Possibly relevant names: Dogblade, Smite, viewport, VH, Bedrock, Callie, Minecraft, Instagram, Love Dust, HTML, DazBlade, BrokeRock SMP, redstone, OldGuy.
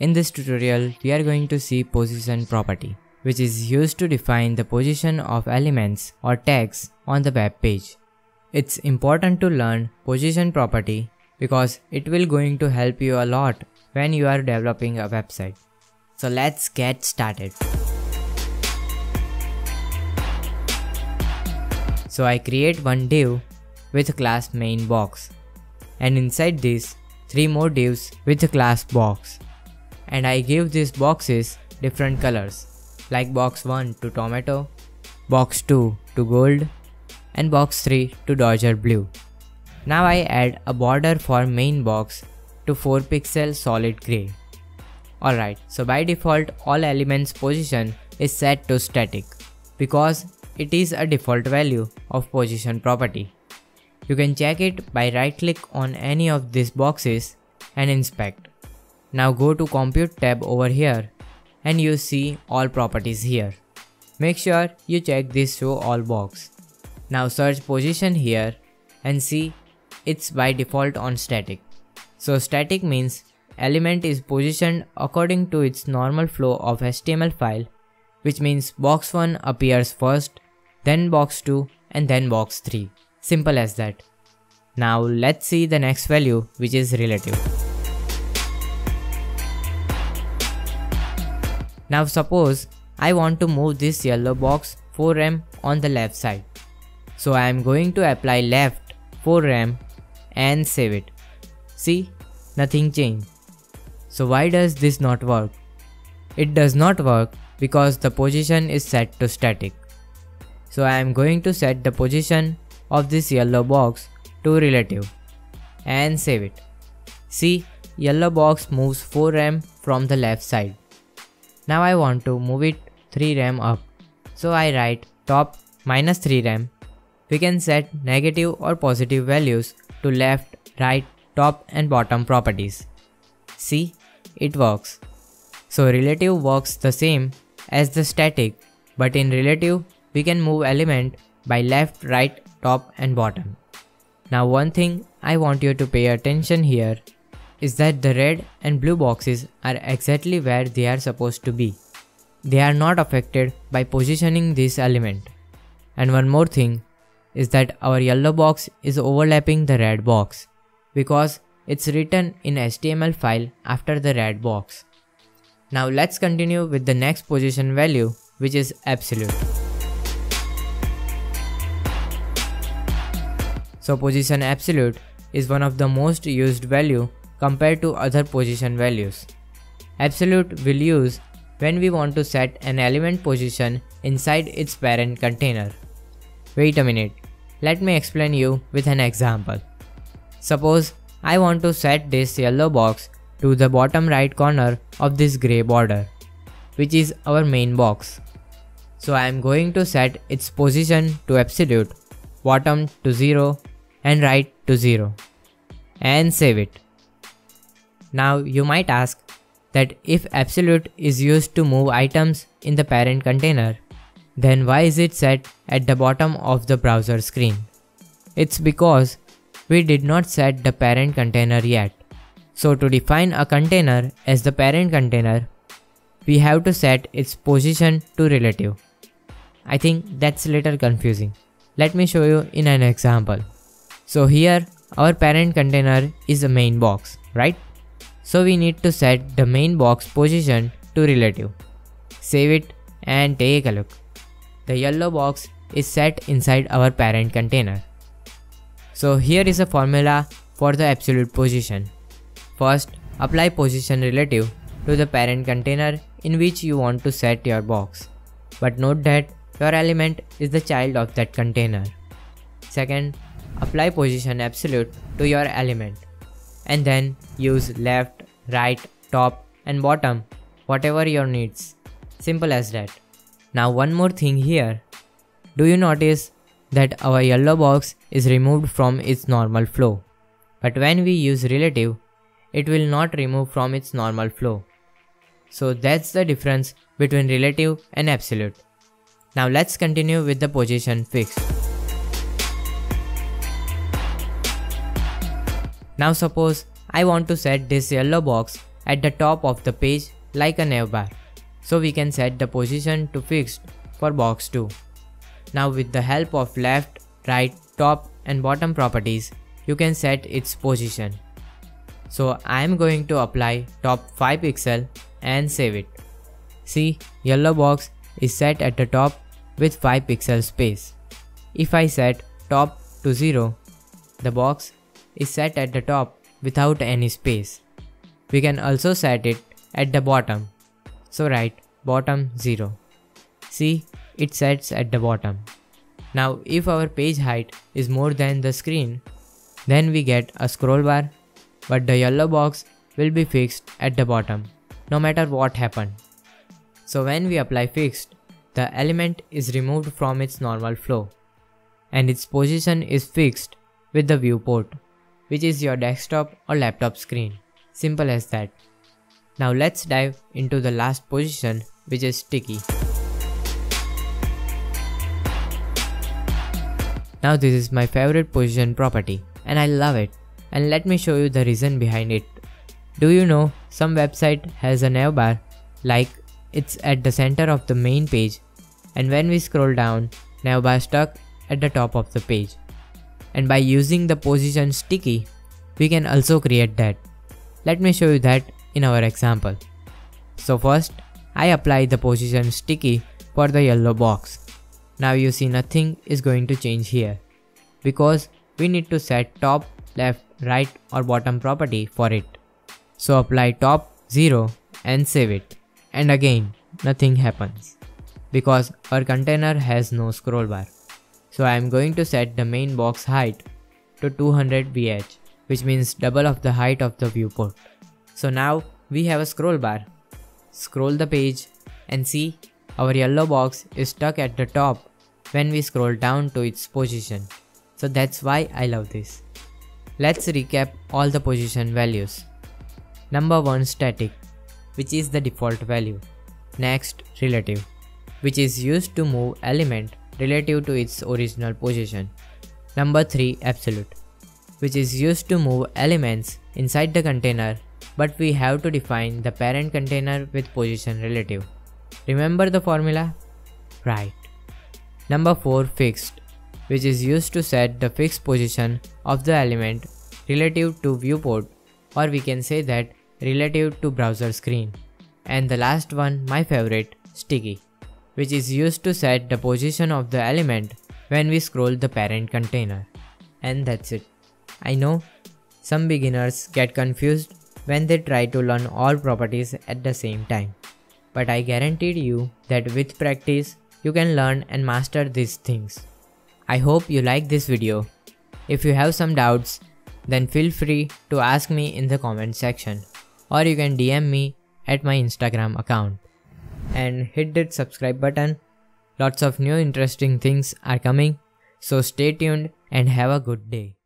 In this tutorial, we are going to see position property, which is used to define the position of elements or tags on the web page. It's important to learn position property because it will going to help you a lot when you are developing a website. So let's get started. So I create one div with class main box, and inside this 3 more divs with class box. And I give these boxes different colors, like box 1 to tomato, box 2 to gold, and box 3 to Dodger blue. Now I add a border for main box to 4 pixel solid gray. Alright, so by default all elements position is set to static, because it is a default value of position property. You can check it by right click on any of these boxes and inspect. Now go to compute tab over here and you see all properties here. Make sure you check this show all box. Now search position here and see it's by default on static. So static means element is positioned according to its normal flow of HTML file, which means box 1 appears first, then box 2 and then box 3. Simple as that. Now let's see the next value, which is relative. Now suppose I want to move this yellow box 4mm on the left side. So I am going to apply left 4mm and save it. See, nothing changed. So why does this not work? It does not work because the position is set to static. So I am going to set the position of this yellow box to relative and save it. See, yellow box moves 4mm from the left side. Now I want to move it 3mm up. So I write top minus 3mm. We can set negative or positive values to left, right, top and bottom properties. See, it works. So relative works the same as the static, but in relative we can move element by left, right, top and bottom. Now one thing I want you to pay attention here is that the red and blue boxes are exactly where they are supposed to be. They are not affected by positioning this element. And one more thing is that our yellow box is overlapping the red box because it's written in HTML file after the red box. Now let's continue with the next position value, which is absolute. So position absolute is one of the most used value compared to other position values. Absolute will use when we want to set an element position inside its parent container. Wait a minute, let me explain you with an example. Suppose I want to set this yellow box to the bottom right corner of this gray border, which is our main box. So I am going to set its position to absolute, bottom to 0 and right to 0, and save it. Now you might ask that if absolute is used to move items in the parent container, then why is it set at the bottom of the browser screen? It's because we did not set the parent container yet. So to define a container as the parent container, we have to set its position to relative. I think that's a little confusing. Let me show you in an example. So here our parent container is a main box, right? So we need to set the main box position to relative. Save it and take a look. The yellow box is set inside our parent container. So here is a formula for the absolute position. First, apply position relative to the parent container in which you want to set your box. But note that your element is the child of that container. Second, apply position absolute to your element. And then use left, right, top and bottom, whatever your needs. Simple as that. Now one more thing here. Do you notice that our yellow box is removed from its normal flow? But when we use relative, it will not remove from its normal flow. So that's the difference between relative and absolute. Now let's continue with the position fixed. Now suppose I want to set this yellow box at the top of the page like a navbar. So we can set the position to fixed for box 2. Now with the help of left, right, top and bottom properties, you can set its position. So I am going to apply top 5 pixel and save it. See, yellow box is set at the top with 5 pixel space. If I set top to 0, the box is set at the top without any space. We can also set it at the bottom. So write bottom 0. See, it sets at the bottom. Now if our page height is more than the screen, then we get a scroll bar, but the yellow box will be fixed at the bottom, no matter what happened. So when we apply fixed, the element is removed from its normal flow, and its position is fixed with the viewport, which is your desktop or laptop screen. Simple as that. Now let's dive into the last position, which is sticky. Now this is my favorite position property and I love it, and let me show you the reason behind it. Do you know some website has a navbar, like it's at the center of the main page, and when we scroll down, navbar stuck at the top of the page. And by using the position sticky, we can also create that. Let me show you that in our example. So first, I apply the position sticky for the yellow box. Now you see nothing is going to change here, because we need to set top, left, right or bottom property for it. So apply top 0 and save it. And again, nothing happens, because our container has no scroll bar. So I am going to set the main box height to 200 VH, which means double of the height of the viewport. So now we have a scroll bar. Scroll the page and see, our yellow box is stuck at the top when we scroll down to its position. So that's why I love this. Let's recap all the position values. Number 1, static, which is the default value. Next, relative, which is used to move element relative to its original position. Number 3, absolute, which is used to move elements inside the container, but we have to define the parent container with position relative. Remember the formula? Right. Number 4, fixed, which is used to set the fixed position of the element relative to viewport, or we can say that relative to browser screen. And the last one, my favorite, sticky, which is used to set the position of the element when we scroll the parent container. And that's it. I know some beginners get confused when they try to learn all properties at the same time, but I guaranteed you that with practice, you can learn and master these things. I hope you like this video. If you have some doubts, then feel free to ask me in the comment section, or you can DM me at my Instagram account. And hit that subscribe button. Lots of new interesting things are coming, so stay tuned and have a good day.